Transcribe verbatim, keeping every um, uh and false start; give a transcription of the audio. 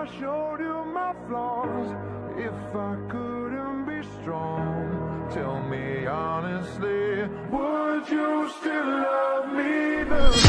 I showed you my flaws. If I couldn't be strong, tell me honestly, would you still love me?